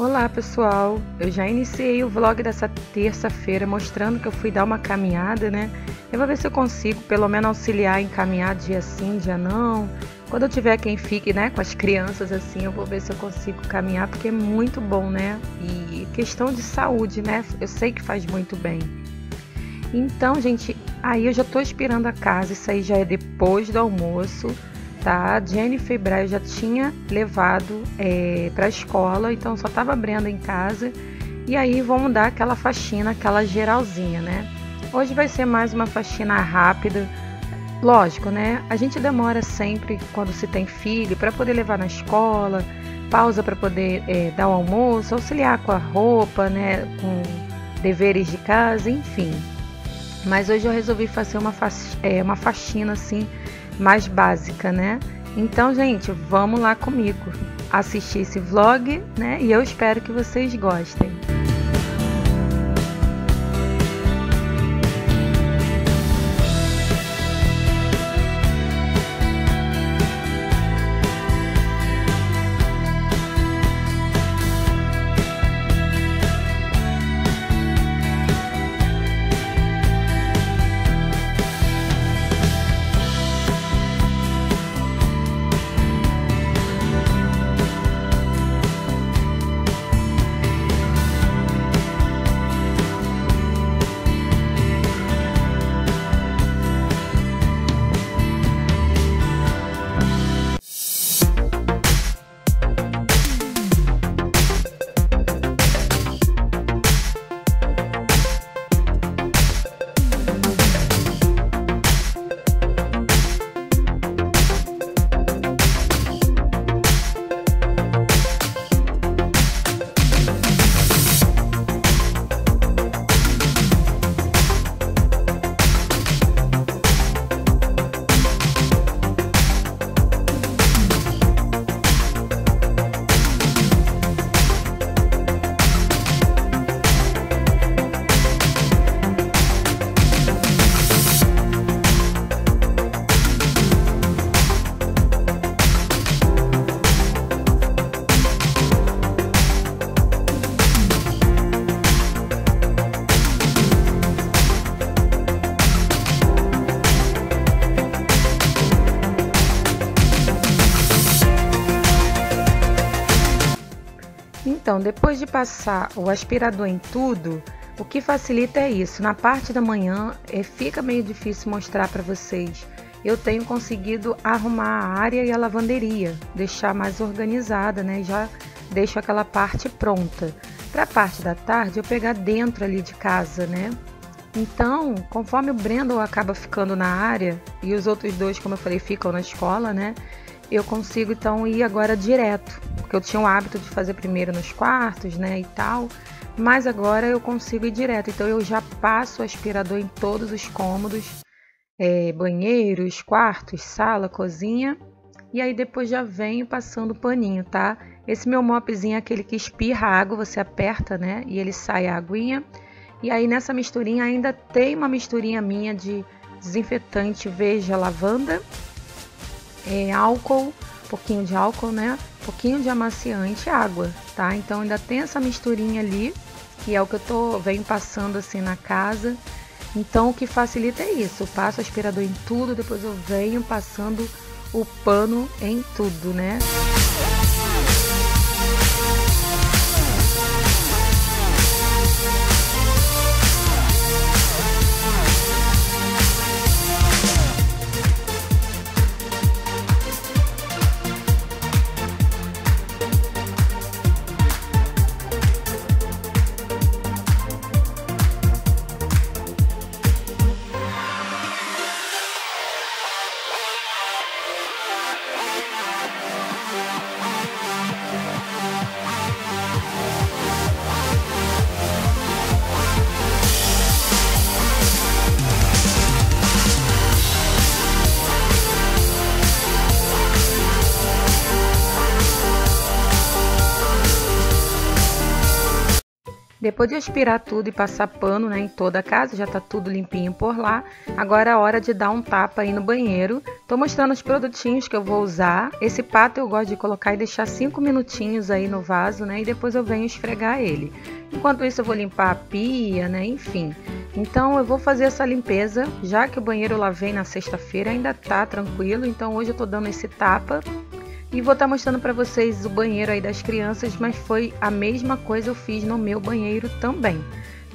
Olá pessoal, eu já iniciei o vlog dessa terça-feira mostrando que eu fui dar uma caminhada, né? Eu vou ver se eu consigo pelo menos auxiliar em caminhar dia sim, dia não. Quando eu tiver quem fique, né, com as crianças assim, eu vou ver se eu consigo caminhar, porque é muito bom, né? E questão de saúde, né? Eu sei que faz muito bem. Então, gente, aí eu já tô esperando a casa, isso aí já é depois do almoço. Tá, Jennifer e Braia eu já tinha levado para a escola, então só tava a Brenda em casa. E aí vamos dar aquela faxina, aquela geralzinha, né? Hoje vai ser mais uma faxina rápida, lógico, né? A gente demora sempre quando se tem filho para poder levar na escola, pausa para poder dar o almoço, auxiliar com a roupa, né? Com deveres de casa, enfim. Mas hoje eu resolvi fazer uma faxina assim, mais básica, né? Então, gente, vamos lá comigo assistir esse vlog, né? E eu espero que vocês gostem. Então, depois de passar o aspirador em tudo, o que facilita é isso. Na parte da manhã fica meio difícil mostrar para vocês. Eu tenho conseguido arrumar a área e a lavanderia, deixar mais organizada, né? Já deixo aquela parte pronta. Para a parte da tarde eu pegar dentro ali de casa, né? Então, conforme o Brandon acaba ficando na área e os outros dois, como eu falei, ficam na escola, né? Eu consigo então ir agora direto, porque eu tinha o hábito de fazer primeiro nos quartos, né, e tal, mas agora eu consigo ir direto, então eu já passo o aspirador em todos os cômodos, banheiros, quartos, sala, cozinha, e aí depois já venho passando o paninho, tá? Esse meu mopzinho é aquele que espirra água, você aperta, né, e ele sai a aguinha, e aí nessa misturinha ainda tem uma misturinha minha de desinfetante, veja, lavanda, álcool, um pouquinho de álcool, né? Um pouquinho de amaciante e água, tá? Então ainda tem essa misturinha ali, que é o que eu venho passando assim na casa. Então o que facilita é isso, eu passo o aspirador em tudo, depois eu venho passando o pano em tudo, né? Depois de aspirar tudo e passar pano, né, em toda a casa, já tá tudo limpinho por lá. Agora é hora de dar um tapa aí no banheiro. Tô mostrando os produtinhos que eu vou usar. Esse pato eu gosto de colocar e deixar 5 minutinhos aí no vaso, né, e depois eu venho esfregar ele. Enquanto isso eu vou limpar a pia, né, enfim. Então eu vou fazer essa limpeza, já que o banheiro eu lavei na sexta-feira, ainda tá tranquilo, então hoje eu tô dando esse tapa. E vou estar mostrando para vocês o banheiro aí das crianças, mas foi a mesma coisa eu fiz no meu banheiro também,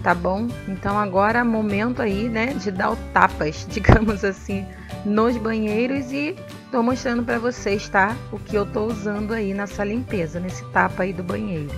tá bom? Então agora é momento aí, né, de dar o tapas, digamos assim, nos banheiros, e tô mostrando para vocês, tá, o que eu tô usando aí nessa limpeza, nesse tapa aí do banheiro.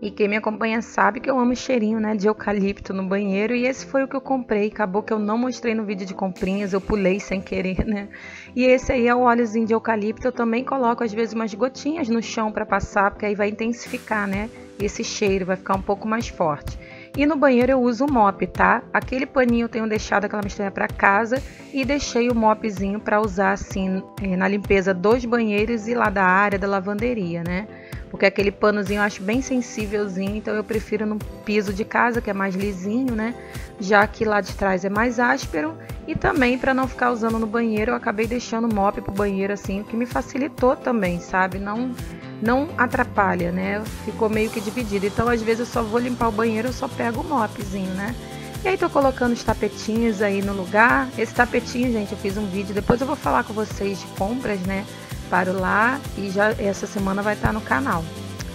E quem me acompanha sabe que eu amo cheirinho, né, de eucalipto no banheiro, e esse foi o que eu comprei. Acabou que eu não mostrei no vídeo de comprinhas, eu pulei sem querer, né? E esse aí é o óleozinho de eucalipto. Eu também coloco às vezes umas gotinhas no chão para passar, porque aí vai intensificar, né, esse cheiro, vai ficar um pouco mais forte. E no banheiro eu uso o mop, tá? Aquele paninho eu tenho deixado, aquela misturinha, para casa, e deixei o mopzinho para usar assim na limpeza dos banheiros e lá da área da lavanderia, né? Porque aquele panozinho eu acho bem sensívelzinho, então eu prefiro no piso de casa, que é mais lisinho, né? Já que lá de trás é mais áspero. E também, para não ficar usando no banheiro, eu acabei deixando o mop pro banheiro assim, o que me facilitou também, sabe? Não atrapalha, né? Ficou meio que dividido. Então, às vezes eu só vou limpar o banheiro, eu só pego o mopzinho, né? E aí tô colocando os tapetinhos aí no lugar. Esse tapetinho, gente, eu fiz um vídeo, depois eu vou falar com vocês de compras, né, para o lar, e já essa semana vai estar no canal,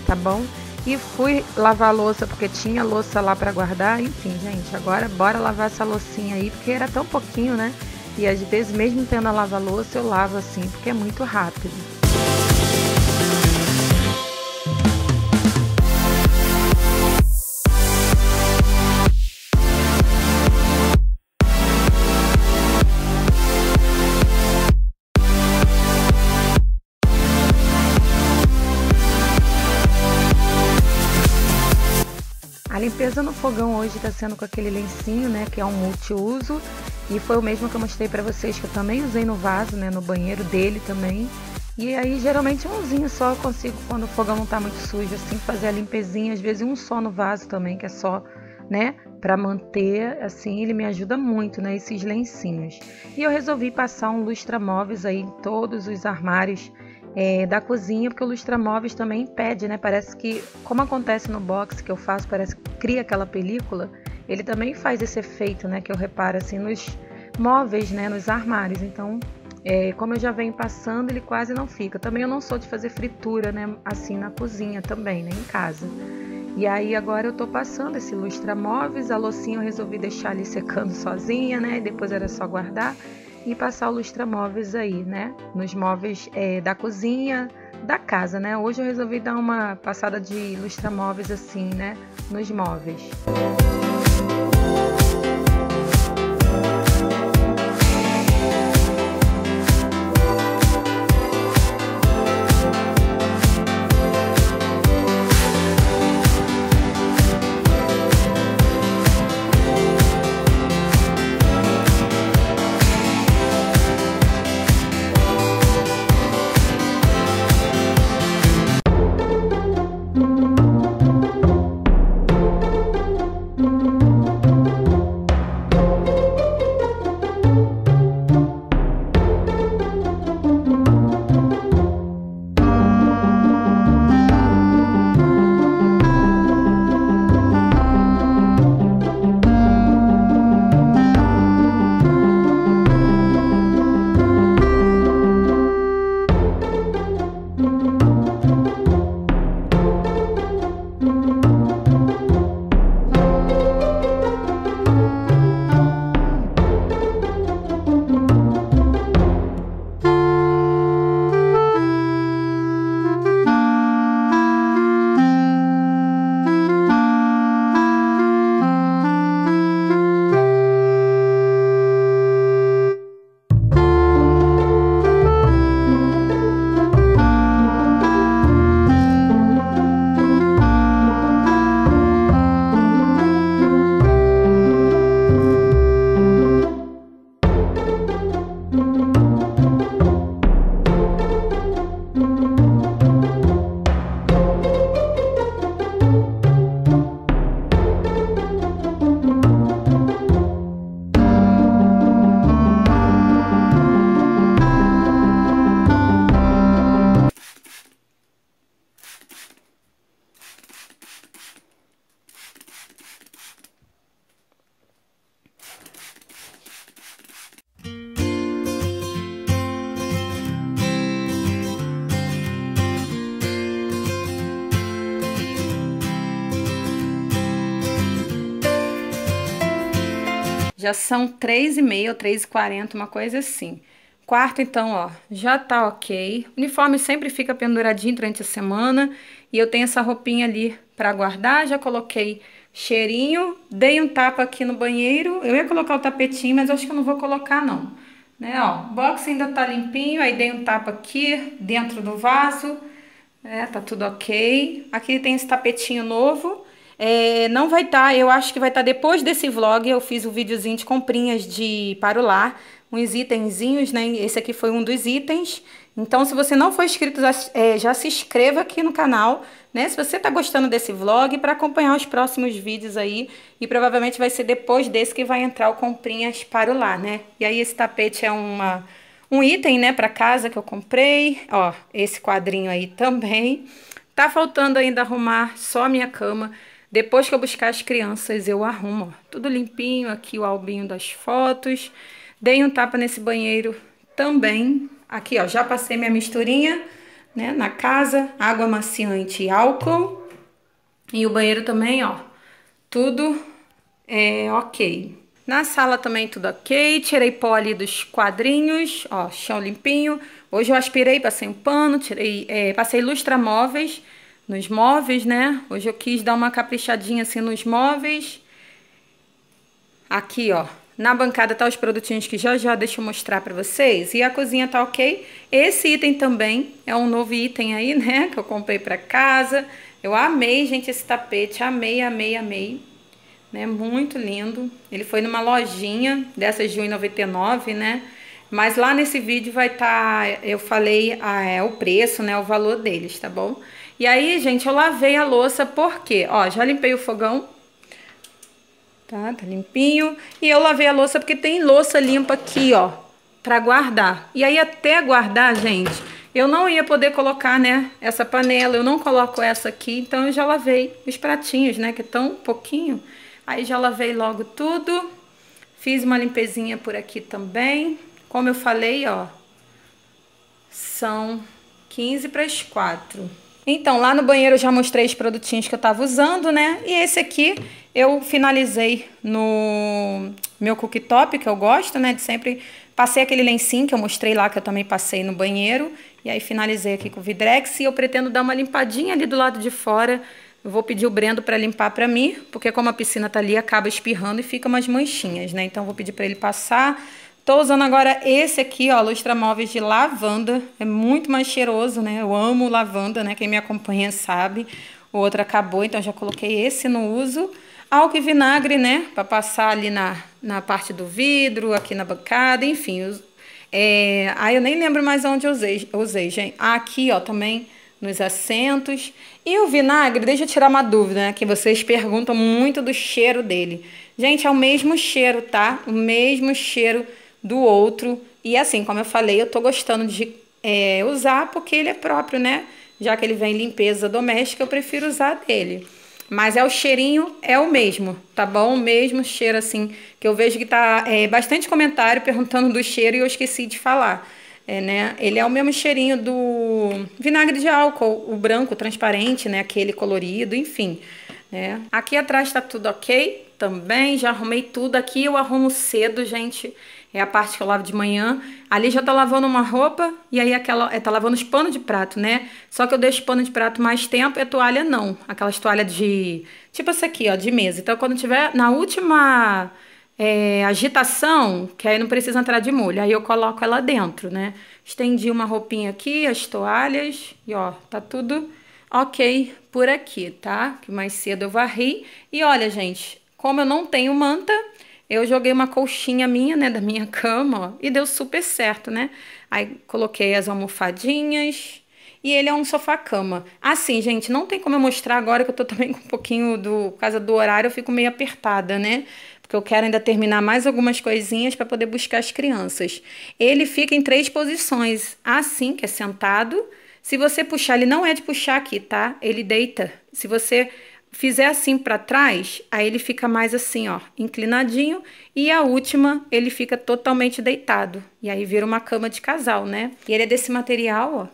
tá bom? E fui lavar a louça, porque tinha louça lá para guardar. Enfim, gente, agora bora lavar essa loucinha aí, porque era tão pouquinho, né? E às vezes, mesmo tendo a lava-louça, eu lavo assim, porque é muito rápido. A limpeza no fogão hoje está sendo com aquele lencinho, né, que é um multiuso, e foi o mesmo que eu mostrei para vocês, que eu também usei no vaso, né, no banheiro dele também. E aí geralmente umzinho só eu consigo, quando o fogão não tá muito sujo assim, fazer a limpezinha, às vezes um só no vaso também, que é só, né, para manter assim, ele me ajuda muito, né, esses lencinhos. E eu resolvi passar um lustra-móveis aí em todos os armários da cozinha, porque o lustra-móveis também impede, né? Parece que, como acontece no box que eu faço, parece que cria aquela película, ele também faz esse efeito, né, que eu reparo assim nos móveis, né, nos armários. Então, como eu já venho passando, ele quase não fica. Também eu não sou de fazer fritura, né, assim na cozinha também, né, em casa. E aí agora eu tô passando esse lustra-móveis, a loucinha eu resolvi deixar ali secando sozinha, né, e depois era só guardar. E passar o lustra-móveis aí, né, nos móveis da cozinha, da casa, né? Hoje eu resolvi dar uma passada de lustra-móveis assim, né, nos móveis. Já são 3,5, 3,40, uma coisa assim. Quarto, então, ó, já tá ok. O uniforme sempre fica penduradinho durante a semana. E eu tenho essa roupinha ali pra guardar. Já coloquei cheirinho. Dei um tapa aqui no banheiro. Eu ia colocar o tapetinho, mas acho que eu não vou colocar, não. Né, ó, o box ainda tá limpinho. Aí dei um tapa aqui dentro do vaso. É, tá tudo ok. Aqui tem esse tapetinho novo. É, não vai estar, eu acho que vai estar depois desse vlog. Eu fiz um videozinho de comprinhas para o lar. Uns itenzinhos, né? Esse aqui foi um dos itens. Então, se você não for inscrito, já se inscreva aqui no canal, né? Se você tá gostando desse vlog, para acompanhar os próximos vídeos aí. E provavelmente vai ser depois desse que vai entrar o comprinhas para o lar, né? E aí, esse tapete é um item, né? Para casa que eu comprei. Ó, esse quadrinho aí também. Tá faltando ainda arrumar só a minha cama. Depois que eu buscar as crianças, eu arrumo, ó. Tudo limpinho aqui, o albinho das fotos. Dei um tapa nesse banheiro também. Aqui, ó, já passei minha misturinha, né, na casa. Água maciante e álcool. E o banheiro também, ó. Tudo é ok. Na sala também tudo ok. Tirei pó ali dos quadrinhos, ó, chão limpinho. Hoje eu aspirei, passei um pano, passei lustramóveis nos móveis, né? Hoje eu quis dar uma caprichadinha assim nos móveis. Aqui, ó. Na bancada tá os produtinhos que já deixa eu mostrar pra vocês. E a cozinha tá ok. Esse item também é um novo item aí, né? Que eu comprei pra casa. Eu amei, gente, esse tapete. Amei, amei, amei. Né? Muito lindo. Ele foi numa lojinha dessas de R$1,99, né? Mas lá nesse vídeo vai estar... eu falei o preço, né? O valor deles, tá bom? E aí, gente, eu lavei a louça porque... ó, já limpei o fogão. Tá limpinho. E eu lavei a louça porque tem louça limpa aqui, ó, pra guardar. E aí até guardar, gente, eu não ia poder colocar, né, essa panela. Eu não coloco essa aqui, então eu já lavei os pratinhos, né, que é tão pouquinho. Aí já lavei logo tudo. Fiz uma limpezinha por aqui também. Como eu falei, ó, são 15 para as 4. Então, lá no banheiro eu já mostrei os produtinhos que eu tava usando, né? E esse aqui eu finalizei no meu cooktop, que eu gosto, né? De sempre... passei aquele lencinho que eu mostrei lá, que eu também passei no banheiro. E aí finalizei aqui com o Vidrex. E eu pretendo dar uma limpadinha ali do lado de fora. Eu vou pedir o Brendo para limpar para mim, porque como a piscina tá ali, acaba espirrando e fica umas manchinhas, né? Então, eu vou pedir para ele passar. Tô usando agora esse aqui, ó, lustramóveis de lavanda. É muito mais cheiroso, né? Eu amo lavanda, né? Quem me acompanha sabe. O outro acabou, então já coloquei esse no uso. Álcool e vinagre, né? Pra passar ali na parte do vidro, aqui na bancada, enfim. Eu nem lembro mais onde eu usei, gente. Aqui, ó, também nos assentos. E o vinagre, deixa eu tirar uma dúvida, né? Que vocês perguntam muito do cheiro dele. Gente, é o mesmo cheiro, tá? O mesmo cheiro do outro. E assim, como eu falei, eu tô gostando de usar porque ele é próprio, né? Já que ele vem limpeza doméstica, eu prefiro usar dele. Mas o cheirinho é o mesmo, tá bom? O mesmo cheiro, assim, que eu vejo que tá bastante comentário perguntando do cheiro e eu esqueci de falar. Né? Ele é o mesmo cheirinho do vinagre de álcool, o branco, transparente, né? Aquele colorido, enfim. Né? Aqui atrás tá tudo ok também, já arrumei tudo. Aqui eu arrumo cedo, gente. É a parte que eu lavo de manhã. Ali já tá lavando uma roupa e aí tá lavando os panos de prato, né? Só que eu deixo o pano de prato mais tempo e a toalha não. Aquelas toalhas de... tipo essa aqui, ó, de mesa. Então, quando tiver na última agitação, que aí não precisa entrar de molho, aí eu coloco ela dentro, né? Estendi uma roupinha aqui, as toalhas e, ó, tá tudo ok por aqui, tá? Que mais cedo eu varri. E olha, gente, como eu não tenho manta... eu joguei uma colchinha minha, né, da minha cama, ó, e deu super certo, né? Aí coloquei as almofadinhas e ele é um sofá-cama. Assim, gente, não tem como eu mostrar agora que eu tô também com um pouquinho por causa do horário, eu fico meio apertada, né? Porque eu quero ainda terminar mais algumas coisinhas para poder buscar as crianças. Ele fica em 3 posições, assim, que é sentado. Se você puxar, ele não é de puxar aqui, tá? Ele deita. Se você... fizer assim para trás, aí ele fica mais assim, ó, inclinadinho. E a última, ele fica totalmente deitado. E aí vira uma cama de casal, né? E ele é desse material, ó.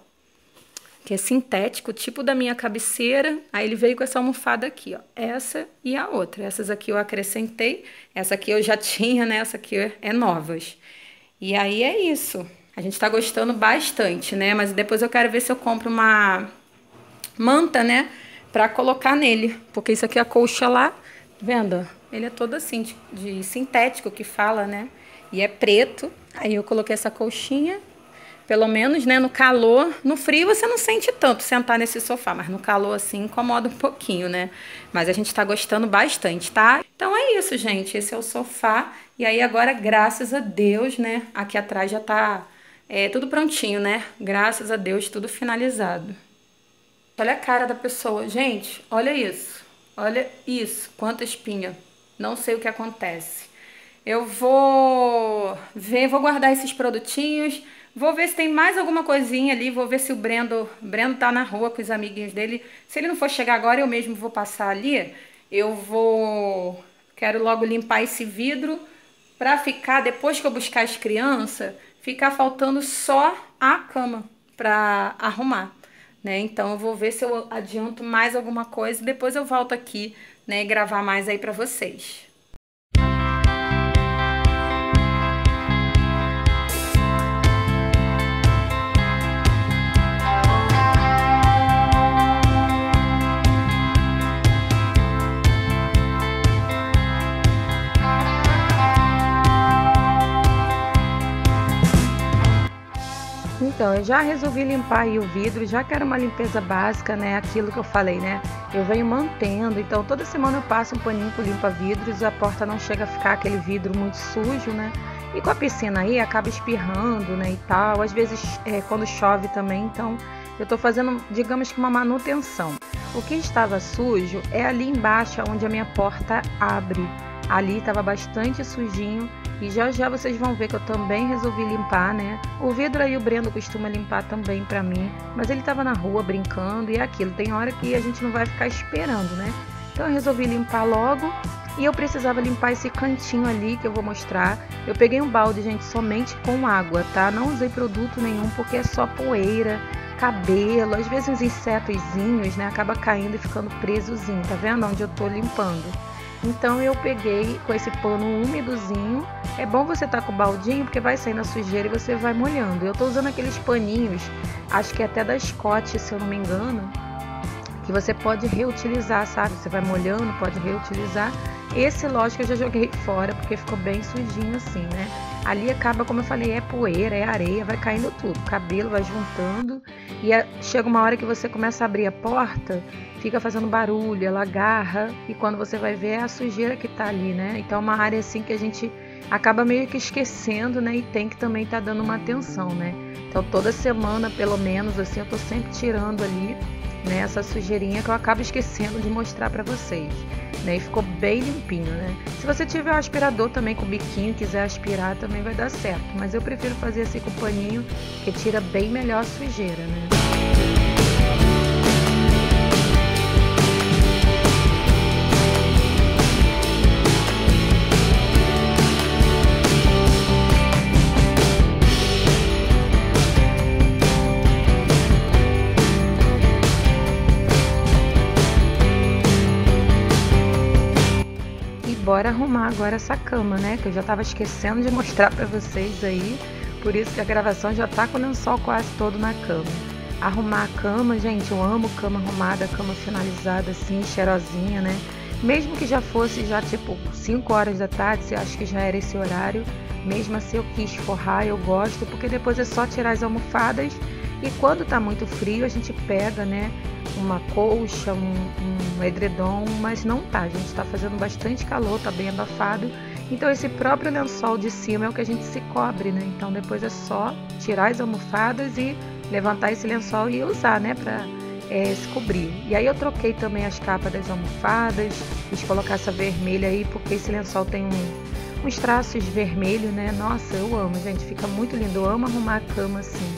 que é sintético, tipo da minha cabeceira. Aí ele veio com essa almofada aqui, ó, essa e a outra. Essas aqui eu acrescentei, essa aqui eu já tinha, né, essa aqui é novas. E aí é isso. A gente tá gostando bastante, né, mas depois eu quero ver se eu compro uma manta, né, pra colocar nele. Porque isso aqui é a colcha lá, tá vendo? Ele é todo assim, de sintético que fala, né, e é preto. Aí eu coloquei essa colchinha. Pelo menos, né, no calor, no frio você não sente tanto sentar nesse sofá, mas no calor, assim, incomoda um pouquinho, né? Mas a gente tá gostando bastante, tá? Então é isso, gente, esse é o sofá. E aí agora, graças a Deus, né, aqui atrás já tá tudo prontinho, né? Graças a Deus, tudo finalizado. Olha a cara da pessoa, gente, olha isso, quanta espinha. Não sei o que acontece. Eu vou ver, vou guardar esses produtinhos. Vou ver se tem mais alguma coisinha ali, vou ver se o Brendo tá na rua com os amiguinhos dele. Se ele não for chegar agora, eu mesmo vou passar ali. Quero logo limpar esse vidro pra ficar, depois que eu buscar as crianças, ficar faltando só a cama pra arrumar, né? Então eu vou ver se eu adianto mais alguma coisa e depois eu volto aqui, né, e gravar mais aí pra vocês. Então, eu já resolvi limpar aí o vidro, já que era uma limpeza básica, né, aquilo que eu falei, né, eu venho mantendo, então toda semana eu passo um paninho com limpa-vidros e a porta não chega a ficar aquele vidro muito sujo, né, e com a piscina aí acaba espirrando, né, e tal, às vezes quando chove também, então eu tô fazendo, digamos que uma manutenção. O que estava sujo é ali embaixo, onde a minha porta abre, ali estava bastante sujinho. E já já vocês vão ver que eu também resolvi limpar, né? O vidro aí o Brendo costuma limpar também pra mim, mas ele tava na rua brincando e é aquilo. Tem hora que a gente não vai ficar esperando, né? Então eu resolvi limpar logo e eu precisava limpar esse cantinho ali que eu vou mostrar. Eu peguei um balde, gente, somente com água, tá? Não usei produto nenhum porque é só poeira, cabelo, às vezes uns insetozinhos, né? Acaba caindo e ficando presozinho, tá vendo onde eu tô limpando? Então eu peguei com esse pano úmidozinho. É bom você tá com o baldinho porque vai saindo a sujeira e você vai molhando. Eu tô usando aqueles paninhos, acho que até da Scott, se eu não me engano, que você pode reutilizar, sabe? Você vai molhando, pode reutilizar. Esse, lógico, eu já joguei fora porque ficou bem sujinho assim, né? Ali acaba, como eu falei, é poeira, é areia, vai caindo tudo. O cabelo vai juntando e chega uma hora que você começa a abrir a porta, fica fazendo barulho, ela agarra e quando você vai ver é a sujeira que tá ali, né? Então é uma área assim que a gente acaba meio que esquecendo, né? E tem que também tá dando uma atenção, né? Então toda semana, pelo menos, assim, eu tô sempre tirando ali, né, essa sujeirinha que eu acabo esquecendo de mostrar pra vocês, né? E ficou bem limpinho, né? Se você tiver um aspirador também com biquinho, quiser aspirar também vai dar certo, mas eu prefiro fazer assim com o paninho, que tira bem melhor a sujeira, né? Bora arrumar agora essa cama, né, que eu já tava esquecendo de mostrar pra vocês aí, por isso que a gravação já tá com o lençol quase todo na cama. Arrumar a cama, gente, eu amo cama arrumada, cama finalizada assim, cheirosinha, né, mesmo que já fosse já tipo 5 horas da tarde, acho que já era esse horário, mesmo assim eu quis forrar, eu gosto, porque depois é só tirar as almofadas e quando tá muito frio a gente pega, né, uma colcha, um edredom, mas não tá, gente, tá fazendo bastante calor, tá bem abafado, então esse próprio lençol de cima é o que a gente se cobre, né, então depois é só tirar as almofadas e levantar esse lençol e usar, né, pra se cobrir. E aí eu troquei também as capas das almofadas, quis colocar essa vermelha aí, porque esse lençol tem uns traços vermelhos, né, nossa, eu amo, gente, fica muito lindo, eu amo arrumar a cama assim.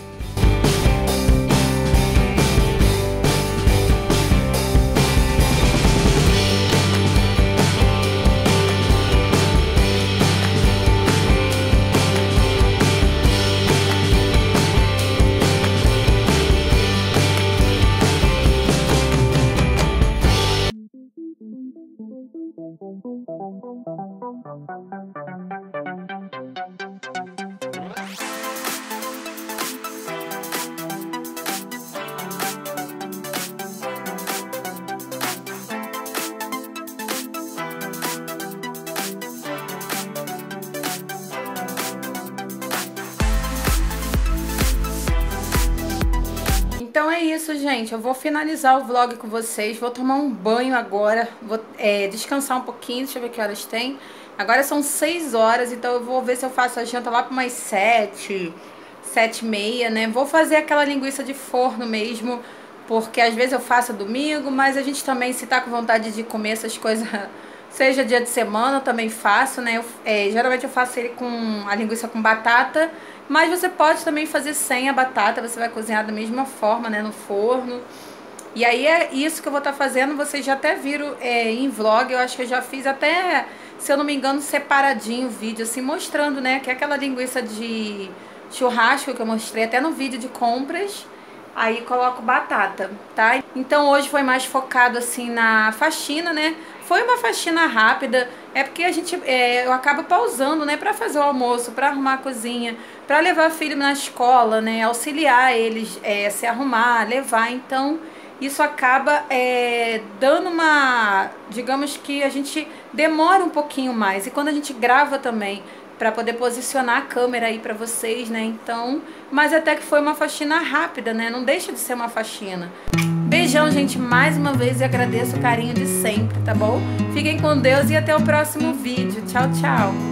Então é isso, gente. Eu vou finalizar o vlog com vocês. Vou tomar um banho agora. Vou descansar um pouquinho. Deixa eu ver que horas tem. Agora são 6 horas, então eu vou ver se eu faço a janta lá para umas 7h30, né? Vou fazer aquela linguiça de forno mesmo, porque às vezes eu faço domingo, mas a gente também, se tá com vontade de comer essas coisas, seja dia de semana, eu também faço, né? Geralmente eu faço ele com a linguiça com batata, mas você pode também fazer sem a batata, você vai cozinhar da mesma forma, né, no forno. E aí é isso que eu vou estar fazendo, vocês já até viram em vlog, eu acho que eu já fiz até, se eu não me engano, separadinho o vídeo, assim, mostrando, né, que é aquela linguiça de churrasco que eu mostrei até no vídeo de compras, aí coloco batata, tá? Então hoje foi mais focado, assim, na faxina, né? Foi uma faxina rápida, é porque a gente, eu acabo pausando, né, pra fazer o almoço, pra arrumar a cozinha, pra levar o filho na escola, né, auxiliar eles se arrumar, levar, então... Isso acaba dando uma, digamos que a gente demora um pouquinho mais. E quando a gente grava também, para poder posicionar a câmera aí para vocês, né? Então, mas até que foi uma faxina rápida, né? Não deixa de ser uma faxina. Beijão, gente, mais uma vez, e agradeço o carinho de sempre, tá bom? Fiquem com Deus e até o próximo vídeo. Tchau, tchau!